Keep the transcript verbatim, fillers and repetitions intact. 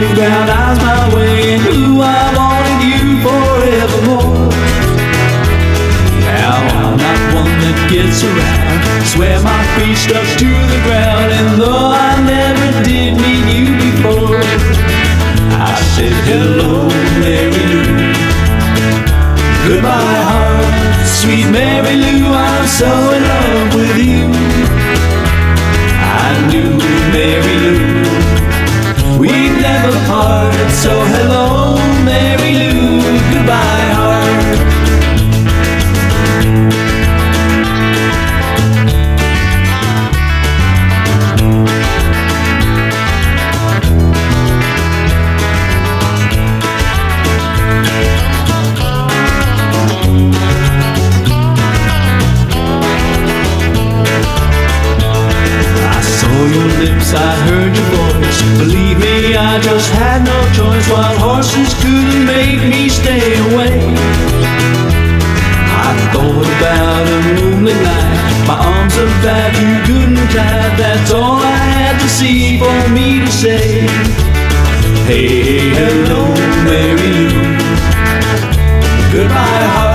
middle ground, eyes my way, and ooh, I wanted you forevermore. Now I'm not one that gets around, swear my feet stuck to the ground, and though I never did meet you before, I said hello, Mary Lou, goodbye heart, sweet Mary Lou, I'm so in love with you. I knew Mary Lou, we'd never part, so hello, Mary Lou, goodbye heart. I saw your lips, I heard your voice, believe me, I just had no choice. Wild horses couldn't make me stay away. I thought about a moonlit night, my arms about you couldn't tie. That's all I had to see for me to say, hey, hello, Mary Lou, goodbye heart.